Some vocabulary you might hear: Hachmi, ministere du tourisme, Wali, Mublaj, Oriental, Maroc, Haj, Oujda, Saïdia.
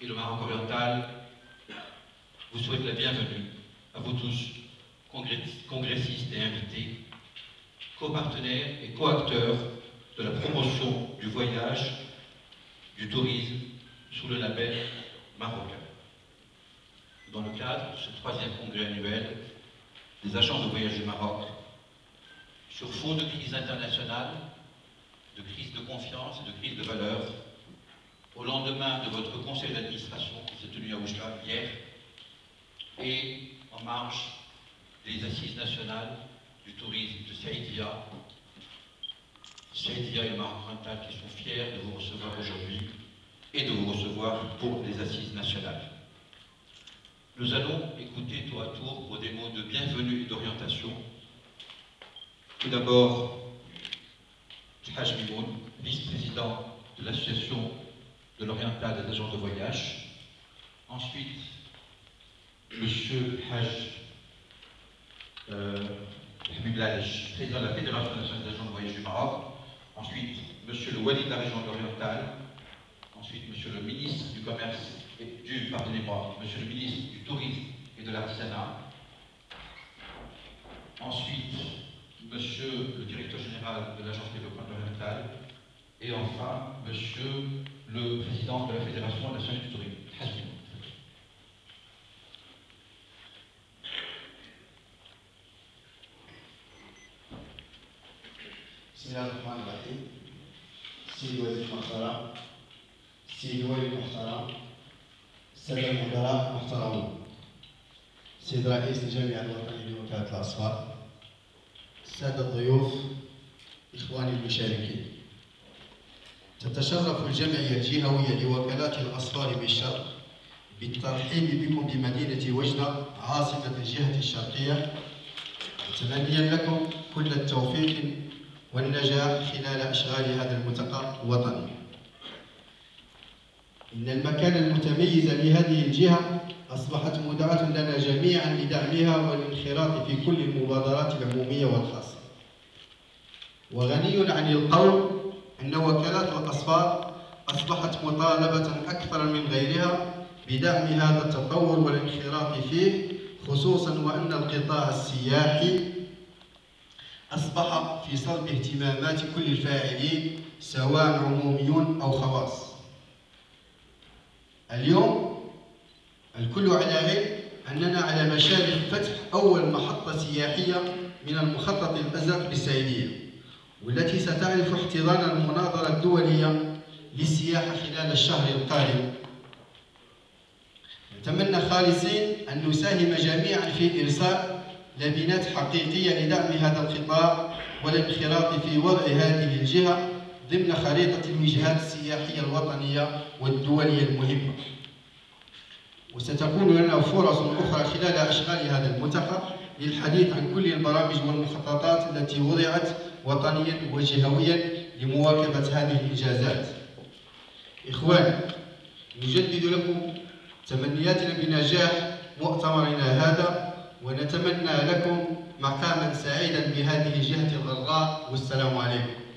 et le Maroc oriental vous souhaite la bienvenue à vous tous, congressistes et invités, copartenaires et coacteurs de la promotion du voyage, du tourisme sous le label marocain. Dans le cadre de ce troisième congrès annuel des agents de voyage du Maroc, sur fond de crise internationale, de crise de confiance et de crise de valeurs, au lendemain de votre conseil d'administration qui s'est tenu à Oujda hier et en marge des assises nationales du tourisme de Saïdia, Saïdia et Maroc oriental qui sont fiers de vous recevoir aujourd'hui et de vous recevoir pour les assises nationales. Nous allons écouter tour à tour pour des mots de bienvenue et d'orientation. Tout d'abord, Hachmi, vice-président de l'association de l'Oriental des agents de voyage. Ensuite, Monsieur Haj, Mublaj, président de la Fédération nationale des agents de voyage du Maroc. Ensuite, Monsieur le Wali de la région de l'Oriental. Ensuite, Monsieur le ministre du Commerce et du, pardonnez-moi, Monsieur le ministre du Tourisme et de l'Artisanat. Ensuite, Monsieur le directeur général de l'Agence de développement oriental, et enfin, Monsieur le président de la Fédération nationale du tourisme, Haj. Bismillahirrahmanirrahim. Sidi Wazir Mahtaram, Sidi Wali Mahtaram, Sadr Mahtaram Mahtaram, Sidi Raïs Jamia al-Watani Wakalat al-Asfar, سادة الضيوف، إخواني المشاركين. تتشرف الجمعية الجهوية لوكالات الأصفار بالشرق بالترحيب بكم بمدينة وجدة عاصمة الجهة الشرقية، متمنيا لكم كل التوفيق والنجاح خلال أشغال هذا الملتقى الوطني. إن المكان المتميز لهذه الجهة أصبحت مدعاة لنا جميعا لدعمها والانخراط في كل المبادرات العمومية والخاصة. وغني عن القول أن وكالات الأصفار أصبحت مطالبة أكثر من غيرها بدعم هذا التطور والانخراط فيه، خصوصا وأن القطاع السياحي أصبح في صلب اهتمامات كل الفاعلين سواء عموميون أو خواص. اليوم الكل على علم أننا على مشارف فتح أول محطة سياحية من المخطط الأزرق بالسعيدية، والتي ستعرف احتضان المناظرة الدولية للسياحة خلال الشهر القادم. نتمنى خالصين أن نساهم جميعا في إرساء لبنات حقيقية لدعم هذا القطاع والانخراط في وضع هذه الجهة ضمن خريطة الوجهات السياحية الوطنية والدولية المهمة. وستكون لنا فرص أخرى خلال أشغال هذا الملتقى للحديث عن كل البرامج والمخططات التي وضعت وطنيا وجهويا لمواكبة هذه الإنجازات. إخواني، نجدد لكم تمنياتنا بنجاح مؤتمرنا هذا، ونتمنى لكم مقاما سعيدا بهذه الجهة الغراء، والسلام عليكم.